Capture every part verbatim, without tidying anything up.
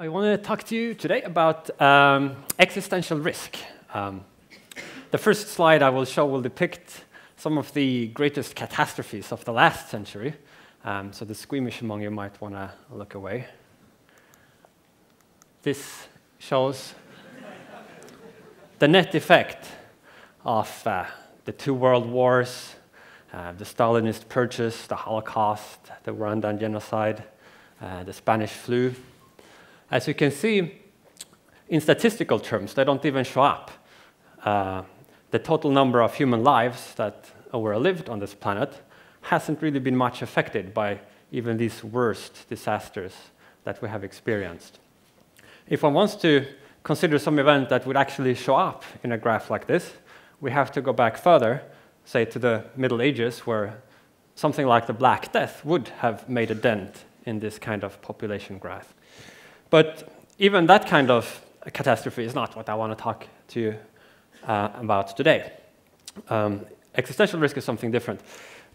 I want to talk to you today about um, existential risk. Um, the first slide I will show will depict some of the greatest catastrophes of the last century. Um, so the squeamish among you might want to look away. This shows the net effect of uh, the two world wars, uh, the Stalinist purges, the Holocaust, the Rwandan genocide, uh, the Spanish flu. As you can see, in statistical terms, they don't even show up. Uh, the total number of human lives that were lived on this planet hasn't really been much affected by even these worst disasters that we have experienced. If one wants to consider some event that would actually show up in a graph like this, we have to go back further, say to the Middle Ages, where something like the Black Death would have made a dent in this kind of population graph. But even that kind of catastrophe is not what I want to talk to you uh, about today. Um, existential risk is something different.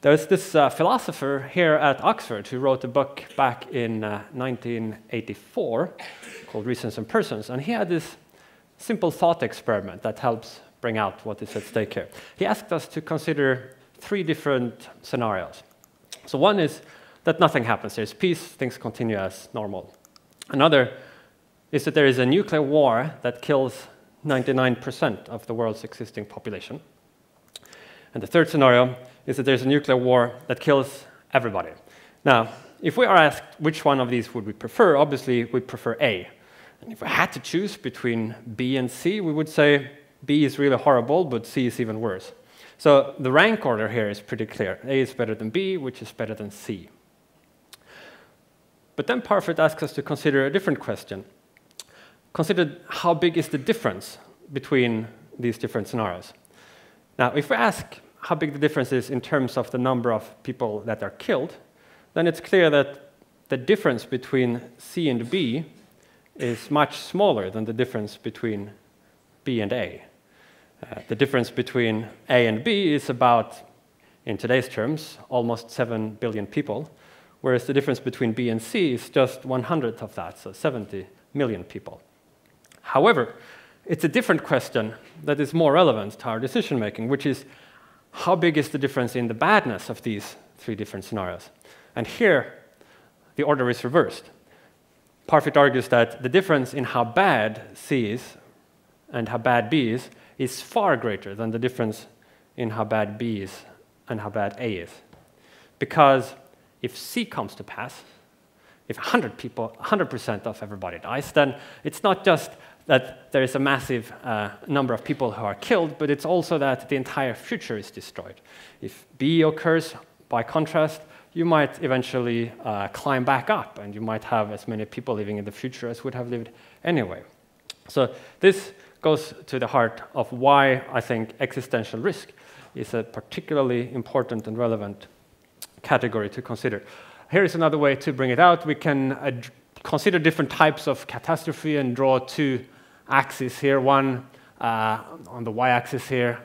There's this uh, philosopher here at Oxford who wrote a book back in uh, nineteen eighty-four called Reasons and Persons, and he had this simple thought experiment that helps bring out what is at stake here. He asked us to consider three different scenarios. So one is that nothing happens. There's peace, things continue as normal. Another is that there is a nuclear war that kills ninety-nine percent of the world's existing population. And the third scenario is that there's a nuclear war that kills everybody. Now, if we are asked which one of these would we prefer, obviously we prefer A. And if we had to choose between B and C, we would say B is really horrible, but C is even worse. So the rank order here is pretty clear. A is better than B, which is better than C. But then Parfit asks us to consider a different question. Consider how big is the difference between these different scenarios. Now, if we ask how big the difference is in terms of the number of people that are killed, then it's clear that the difference between C and B is much smaller than the difference between B and A. Uh, the difference between A and B is about, in today's terms, almost seven billion people, whereas the difference between B and C is just one hundredth of that, so seventy million people. However, it's a different question that is more relevant to our decision-making, which is how big is the difference in the badness of these three different scenarios? And here, the order is reversed. Parfit argues that the difference in how bad C is and how bad B is is far greater than the difference in how bad B is and how bad A is, because if C comes to pass, if one hundred percent of everybody dies, then it's not just that there is a massive uh, number of people who are killed, but it's also that the entire future is destroyed. If B occurs, by contrast, you might eventually uh, climb back up, and you might have as many people living in the future as would have lived anyway. So this goes to the heart of why I think existential risk is a particularly important and relevant category to consider. Here is another way to bring it out. We can uh, consider different types of catastrophe and draw two axes here. One uh, on the y-axis here,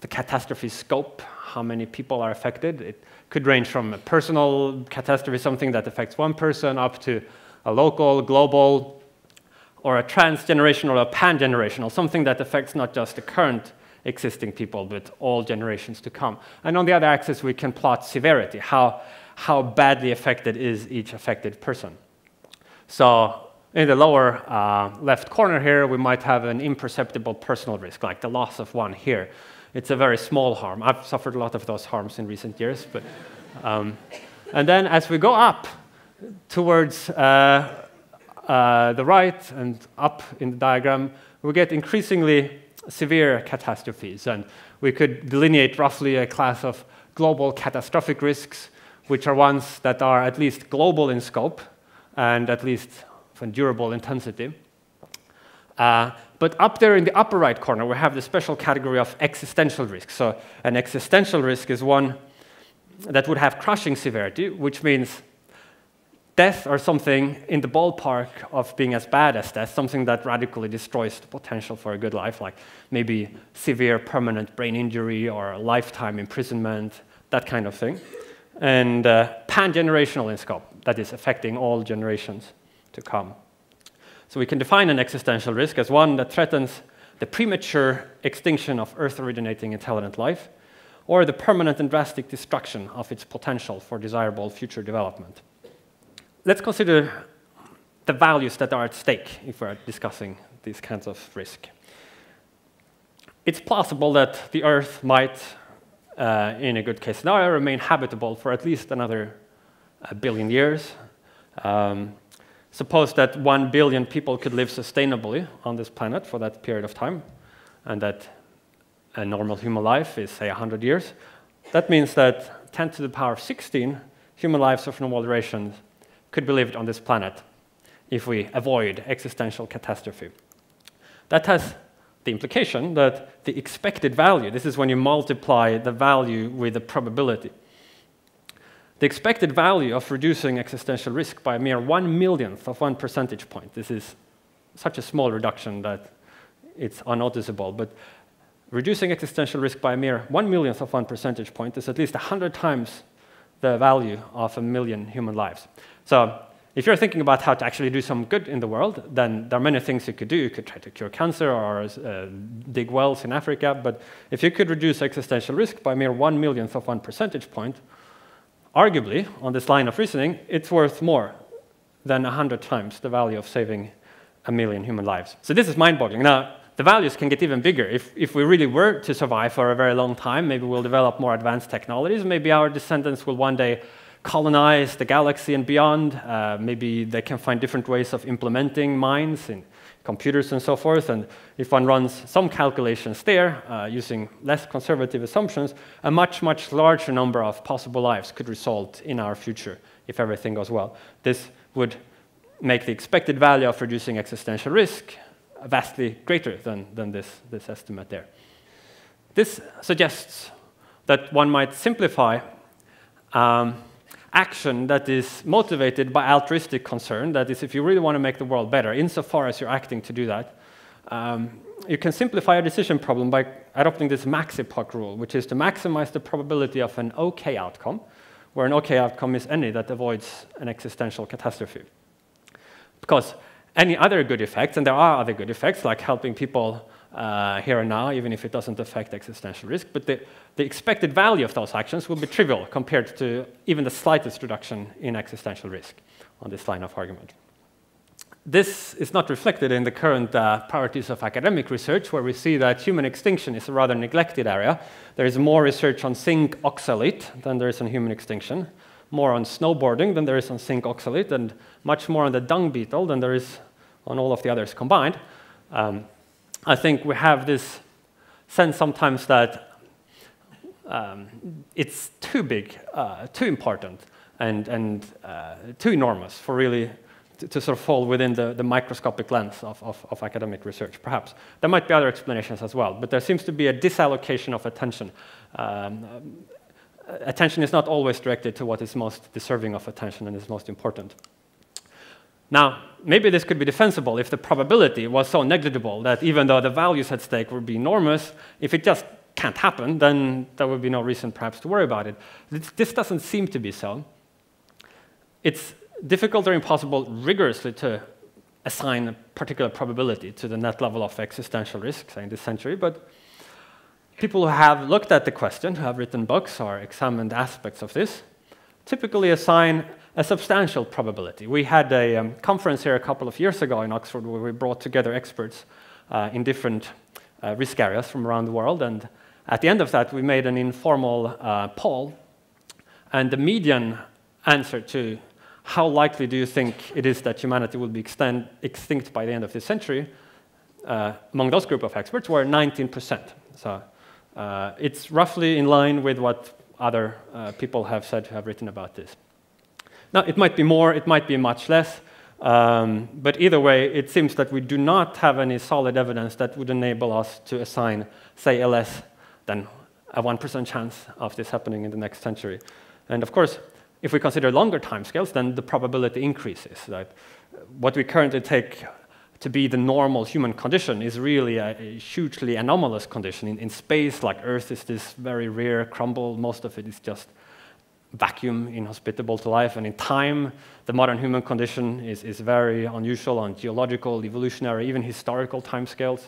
the catastrophe scope, how many people are affected. It could range from a personal catastrophe, something that affects one person, up to a local, global, or a transgenerational or a pan-generational, something that affects not just the current existing people, but all generations to come. And on the other axis, we can plot severity, how, how badly affected is each affected person. So in the lower uh, left corner here, we might have an imperceptible personal risk, like the loss of one here. It's a very small harm. I've suffered a lot of those harms in recent years. But, um, and then as we go up towards uh, uh, the right and up in the diagram, we get increasingly severe catastrophes, and we could delineate roughly a class of global catastrophic risks, which are ones that are at least global in scope and at least of endurable intensity. Uh, but up there in the upper right corner, we have the special category of existential risk. So an existential risk is one that would have crushing severity, which means death or something in the ballpark of being as bad as death, something that radically destroys the potential for a good life, like maybe severe permanent brain injury or lifetime imprisonment, that kind of thing. And uh, pan-generational in scope, that is affecting all generations to come. So we can define an existential risk as one that threatens the premature extinction of Earth-originating intelligent life, or the permanent and drastic destruction of its potential for desirable future development. Let's consider the values that are at stake if we're discussing these kinds of risk. It's plausible that the Earth might, uh, in a good case scenario, remain habitable for at least another uh, billion years. Um, Suppose that one billion people could live sustainably on this planet for that period of time, and that a normal human life is, say, one hundred years. That means that ten to the power of sixteen human lives of normal duration could be lived on this planet if we avoid existential catastrophe. That has the implication that the expected value, this is when you multiply the value with the probability, the expected value of reducing existential risk by a mere one millionth of one percentage point. This is such a small reduction that it's unnoticeable, but reducing existential risk by a mere one millionth of one percentage point is at least one hundred times the value of a million human lives. So if you're thinking about how to actually do some good in the world, then there are many things you could do. You could try to cure cancer or uh, dig wells in Africa, but if you could reduce existential risk by a mere one millionth of one percentage point, arguably, on this line of reasoning, it's worth more than one hundred times the value of saving a million human lives. So this is mind-boggling. Now, the values can get even bigger. If, if we really were to survive for a very long time, maybe we'll develop more advanced technologies. Maybe our descendants will one day colonize the galaxy and beyond. Uh, maybe they can find different ways of implementing minds in computers and so forth. And if one runs some calculations there, uh, using less conservative assumptions, a much, much larger number of possible lives could result in our future if everything goes well. This would make the expected value of reducing existential risk vastly greater than, than this, this estimate there. This suggests that one might simplify um, action that is motivated by altruistic concern, that is, if you really want to make the world better, insofar as you're acting to do that, um, you can simplify a decision problem by adopting this Maxipok rule, which is to maximize the probability of an okay outcome, where an okay outcome is any that avoids an existential catastrophe. Because any other good effects, and there are other good effects, like helping people Uh, here and now, even if it doesn't affect existential risk, but the, the expected value of those actions will be trivial compared to even the slightest reduction in existential risk on this line of argument. This is not reflected in the current uh, priorities of academic research, where we see that human extinction is a rather neglected area. There is more research on zinc oxalate than there is on human extinction, more on snowboarding than there is on zinc oxalate, and much more on the dung beetle than there is on all of the others combined. Um, I think we have this sense sometimes that um, it's too big, uh, too important, and, and uh, too enormous for really to, to sort of fall within the, the microscopic lens of, of, of academic research, perhaps. There might be other explanations as well, but there seems to be a disallocation of attention. Um, attention is not always directed to what is most deserving of attention and is most important. Now, maybe this could be defensible if the probability was so negligible that even though the values at stake would be enormous, if it just can't happen, then there would be no reason perhaps to worry about it. This doesn't seem to be so. It's difficult or impossible rigorously to assign a particular probability to the net level of existential risk, say in this century, but people who have looked at the question, who have written books or examined aspects of this, typically assign a substantial probability. We had a um, conference here a couple of years ago in Oxford where we brought together experts uh, in different uh, risk areas from around the world, and at the end of that we made an informal uh, poll, and the median answer to how likely do you think it is that humanity will be extend, extinct by the end of this century uh, among those group of experts were nineteen percent. So uh, it's roughly in line with what other uh, people have said who have written about this. Now, it might be more, it might be much less, um, but either way, it seems that we do not have any solid evidence that would enable us to assign, say, a less than a one percent chance of this happening in the next century. And of course, if we consider longer timescales, then the probability increases. Right? What we currently take to be the normal human condition is really a, a hugely anomalous condition. In, in space, like Earth is this very rare crumble, most of it is just vacuum, inhospitable to life. And in time, the modern human condition is, is very unusual on geological, evolutionary, even historical timescales.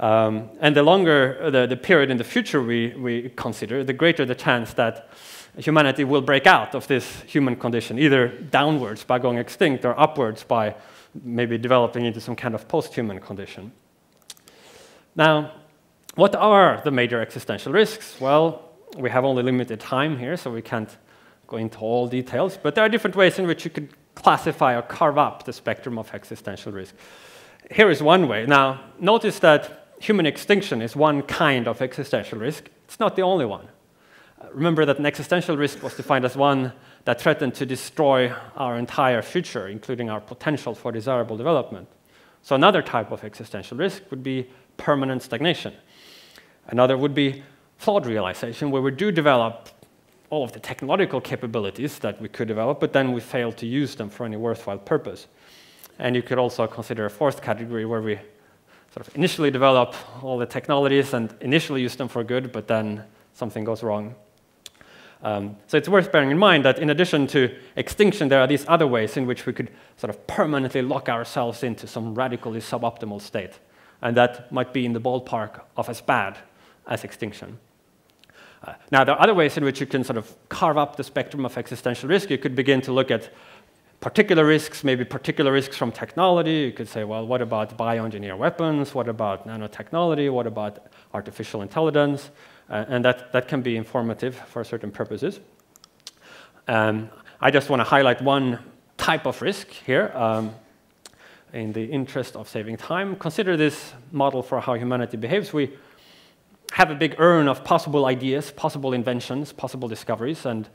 Um, and the longer the, the period in the future we, we consider, the greater the chance that humanity will break out of this human condition, either downwards by going extinct or upwards by maybe developing into some kind of post-human condition. Now, what are the major existential risks? Well, we have only limited time here, so we can't go into all details, but there are different ways in which you could classify or carve up the spectrum of existential risk. Here is one way. Now, notice that human extinction is one kind of existential risk. It's not the only one. Remember that an existential risk was defined as one that threatened to destroy our entire future, including our potential for desirable development. So another type of existential risk would be permanent stagnation. Another would be flawed realization, where we do develop all of the technological capabilities that we could develop, but then we fail to use them for any worthwhile purpose. And you could also consider a fourth category, where we sort of initially develop all the technologies and initially use them for good, but then something goes wrong. Um, so it's worth bearing in mind that in addition to extinction, there are these other ways in which we could sort of permanently lock ourselves into some radically suboptimal state, and that might be in the ballpark of as bad as extinction. Uh, now, there are other ways in which you can sort of carve up the spectrum of existential risk. You could begin to look at particular risks, maybe particular risks from technology. You could say, well, what about bioengineered weapons? What about nanotechnology? What about artificial intelligence? Uh, and that, that can be informative for certain purposes. Um, I just want to highlight one type of risk here. Um, in the interest of saving time, consider this model for how humanity behaves. We have a big urn of possible ideas, possible inventions, possible discoveries, and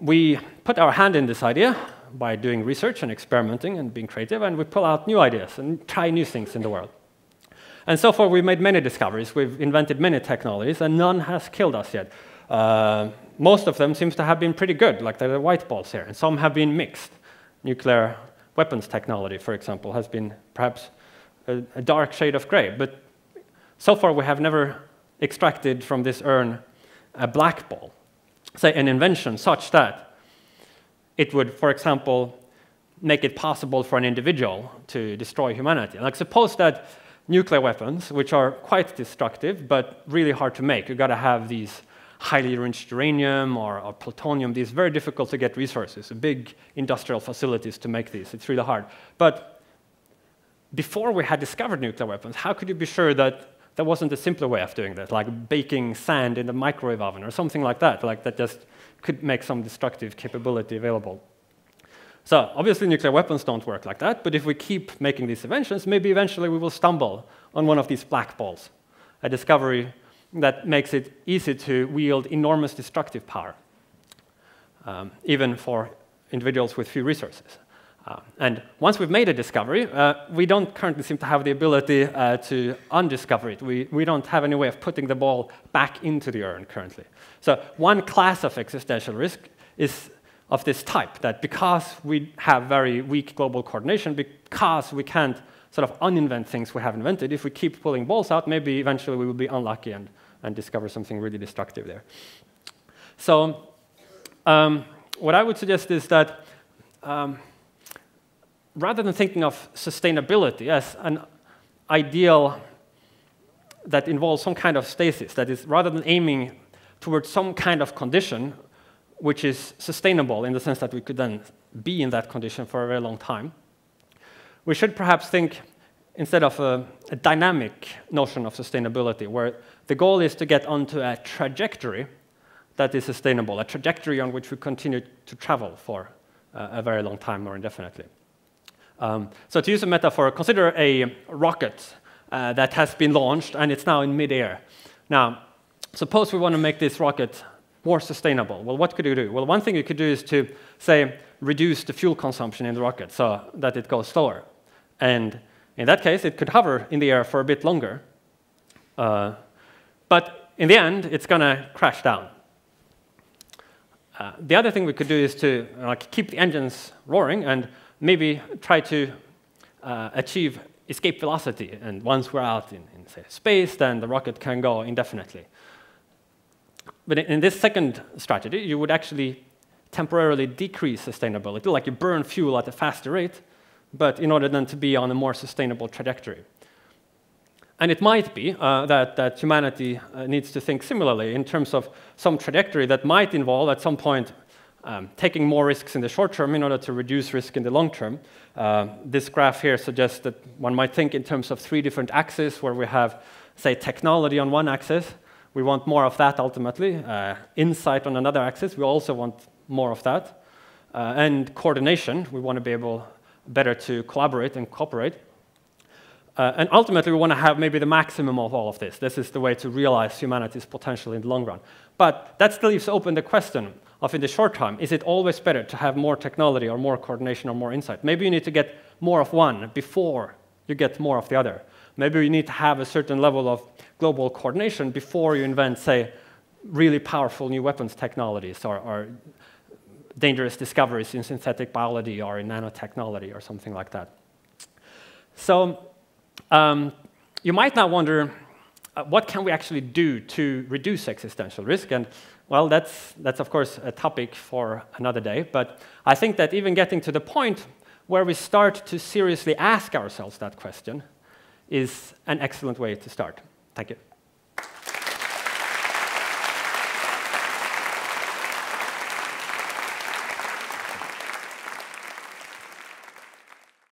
we put our hand in this idea by doing research and experimenting and being creative, and we pull out new ideas and try new things in the world. And so far, we've made many discoveries, we've invented many technologies, and none has killed us yet. Uh, most of them seems to have been pretty good, like there are white balls here, and some have been mixed. Nuclear weapons technology, for example, has been perhaps a, a dark shade of gray, but so far we have never extracted from this urn a black ball, say an invention such that it would, for example, make it possible for an individual to destroy humanity. Like suppose that nuclear weapons, which are quite destructive but really hard to make, you've got to have these highly enriched uranium or, or plutonium, these very difficult to get resources, big industrial facilities to make these, it's really hard. But before we had discovered nuclear weapons, how could you be sure that there wasn't a simpler way of doing that, like baking sand in the microwave oven or something like that, like that just could make some destructive capability available? So obviously nuclear weapons don't work like that, but if we keep making these inventions, maybe eventually we will stumble on one of these black balls, a discovery that makes it easy to wield enormous destructive power, um, even for individuals with few resources. Uh, and once we've made a discovery, uh, we don't currently seem to have the ability uh, to undiscover it. We, we don't have any way of putting the ball back into the urn currently. So one class of existential risk is of this type, that because we have very weak global coordination, because we can't sort of uninvent things we have invented, if we keep pulling balls out, maybe eventually we will be unlucky and, and discover something really destructive there. So um, what I would suggest is that um, rather than thinking of sustainability as an ideal that involves some kind of stasis, that is, rather than aiming towards some kind of condition which is sustainable in the sense that we could then be in that condition for a very long time, we should perhaps think instead of a, a dynamic notion of sustainability, where the goal is to get onto a trajectory that is sustainable, a trajectory on which we continue to travel for uh, a very long time or indefinitely. Um, so to use a metaphor, consider a rocket uh, that has been launched and it's now in midair. Now, suppose we want to make this rocket more sustainable. Well, what could you do? Well, one thing you could do is to, say, reduce the fuel consumption in the rocket so that it goes slower. And in that case, it could hover in the air for a bit longer. Uh, but in the end, it's going to crash down. Uh, the other thing we could do is to uh, keep the engines roaring and maybe try to uh, achieve escape velocity. And once we're out in, in say, space, then the rocket can go indefinitely. But in this second strategy, you would actually temporarily decrease sustainability, like you burn fuel at a faster rate, but in order then to be on a more sustainable trajectory. And it might be uh, that, that humanity uh, needs to think similarly in terms of some trajectory that might involve at some point um, taking more risks in the short term in order to reduce risk in the long term. Uh, this graph here suggests that one might think in terms of three different axes where we have, say, technology on one axis. We want more of that ultimately. Uh, insight on another axis, we also want more of that. Uh, and coordination, we want to be able better to collaborate and cooperate. Uh, and ultimately, we want to have maybe the maximum of all of this. This is the way to realize humanity's potential in the long run. But that still leaves open the question of, in the short term, is it always better to have more technology or more coordination or more insight? Maybe you need to get more of one before you get more of the other. Maybe you need to have a certain level of global coordination before you invent, say, really powerful new weapons technologies or, or dangerous discoveries in synthetic biology or in nanotechnology or something like that. So um, you might now wonder, uh, what can we actually do to reduce existential risk? And well, that's, that's of course a topic for another day, but I think that even getting to the point where we start to seriously ask ourselves that question is an excellent way to start. Thank you.